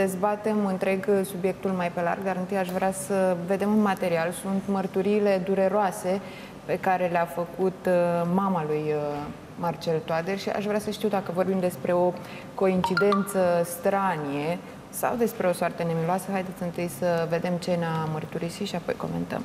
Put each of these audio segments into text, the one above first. Dezbatem întreg subiectul mai pe larg, dar întâi aș vrea să vedem un material. Sunt mărturiile dureroase pe care le-a făcut mama lui Marcel Toader și aș vrea să știu dacă vorbim despre o coincidență stranie sau despre o soartă nemiloasă. Haideți întâi să vedem ce ne-a mărturisit și apoi comentăm.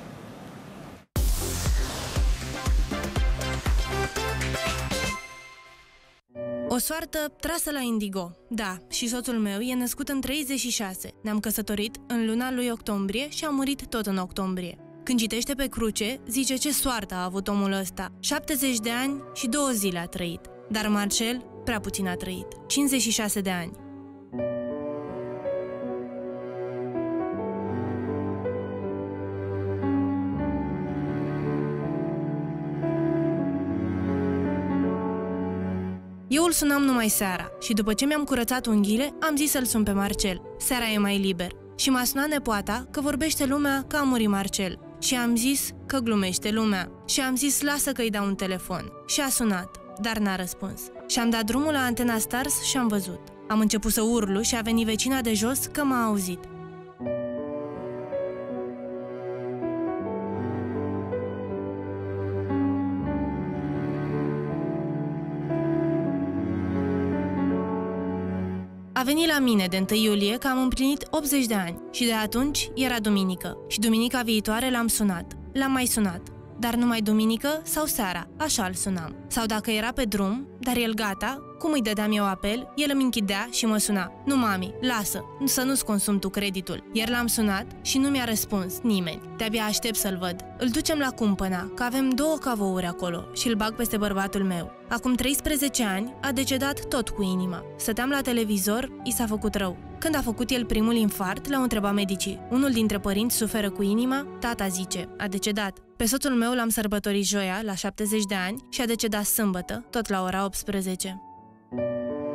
O soartă trasă la Indigo. Da, și soțul meu e născut în 36. Ne-am căsătorit în luna lui octombrie și a murit tot în octombrie. Când citește pe cruce, zice ce soartă a avut omul ăsta. 70 de ani și 2 zile a trăit. Dar Marcel prea puțin a trăit. 56 de ani. Eu îl sunam numai seara și după ce mi-am curățat unghiile, am zis să-l sun pe Marcel. Seara e mai liber. Și m-a sunat nepoata că vorbește lumea că a murit Marcel. Și am zis că glumește lumea. Și am zis lasă că îi dau un telefon. Și a sunat, dar n-a răspuns. Și am dat drumul la Antena Stars și am văzut. Am început să urlu și a venit vecina de jos că m-a auzit. A venit la mine de 1 iulie că am împlinit 80 de ani și de atunci era duminică. Și duminica viitoare l-am sunat. L-am mai sunat, dar numai duminică sau seara, așa îl sunam. Sau dacă era pe drum, dar el gata, cum îi dădeam eu apel, el îmi închidea și mă suna. Nu, mami, lasă, să nu-ți consum tu creditul. Iar l-am sunat și nu mi-a răspuns nimeni. De-abia aștept să-l văd. Îl ducem la Cumpăna, că avem 2 cavouri acolo și îl bag peste bărbatul meu. Acum 13 ani a decedat tot cu inima. Stăteam la televizor, i s-a făcut rău. Când a făcut el primul infart, l-au întrebat medicii. Unul dintre părinți suferă cu inima, tata zice, a decedat. Pe soțul meu l-am sărbătorit joia, la 70 de ani, și a decedat sâmbătă, tot la ora 18.